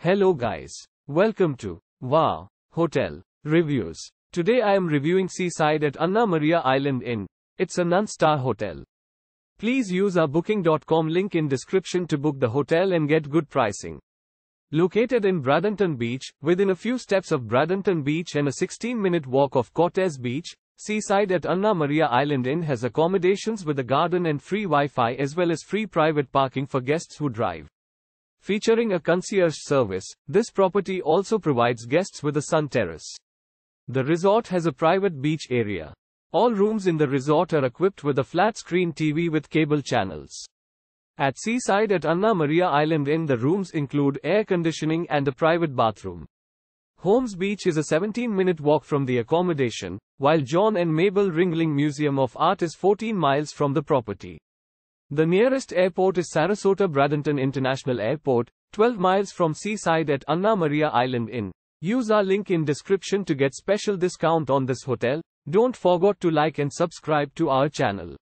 Hello guys. Welcome to Wow Hotel Reviews. Today I am reviewing Seaside at Anna Maria Island Inn. It's a non-star hotel. Please use our booking.com link in description to book the hotel and get good pricing. Located in Bradenton Beach, within a few steps of Bradenton Beach and a 16-minute walk of Cortez Beach, Seaside at Anna Maria Island Inn has accommodations with a garden and free Wi-Fi as well as free private parking for guests who drive. Featuring a concierge service, this property also provides guests with a sun terrace. The resort has a private beach area. All rooms in the resort are equipped with a flat-screen TV with cable channels. At Seaside at Anna Maria Island Inn, the rooms include air conditioning and a private bathroom. Holmes Beach is a 17-minute walk from the accommodation, while John and Mable Ringling Museum of Art is 14 miles from the property. The nearest airport is Sarasota Bradenton International Airport, 12 miles from Seaside at Anna Maria Island Inn. Use our link in description to get special discount on this hotel. Don't forget to like and subscribe to our channel.